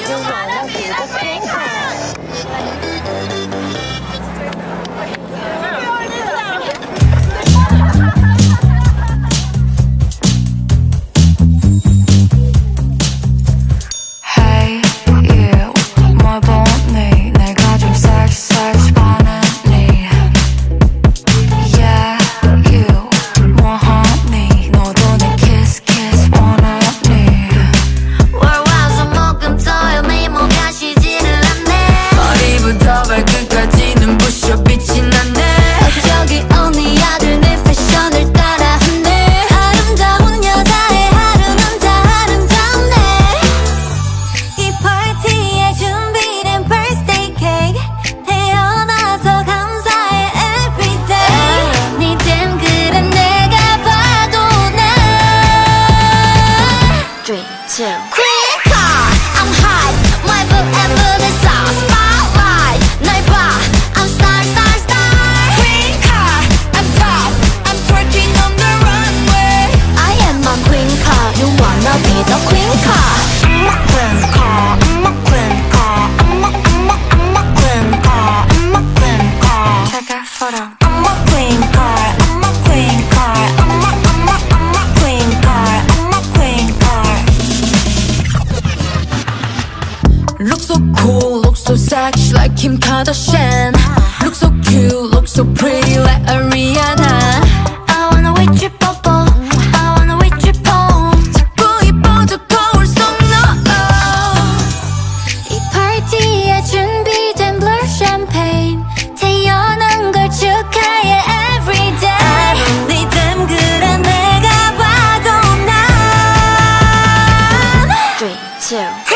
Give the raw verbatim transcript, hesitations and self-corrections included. I do wanna be the queen card. Hey, you, my bonnie, 내가 좀 쌀쌀 뻔하니. Yeah, you, my honey, 너도 내 kiss kiss 원하니. 와와서 머금떠요 네 뭐가 쉬지를 않네. 머리부터 발끝까지는 부셔 빛이 나네. 저기 언니 아들 내 패션을 따라하네. 아름다운 여자의 하루는 다 아름답네. 이 파티에 준비된 birthday cake 태어나서 감사해 everyday. 니 땜 그래 내가 봐도 나 three, two Queencard, I'm hot, my book and book is off. Spotlight, 날 봐, I'm star, star, star. Queencard, I'm top, I'm twerking on the runway. I am a queencard, you wanna be the queencard. I'm a queencard, I'm a queencard, I'm a, I'm a, I'm a queencard, I'm a queencard. Check out photo. I'm a queencard, I'm a queencard, I'm a, I'm a, I'm a queencard, I'm a queencard. Look so cool, look so sexy like Kim Kardashian. Look so cute, look so pretty like Ariana. I wanna with you, 뽀뽀. I wanna with you, 뽀. 자꾸 이뻐져 거울 속 너. 이 파티에 준비된 blue champagne 태어난 걸 축하해 everyday. 니 땜 그래 내가 봐도 난 three, two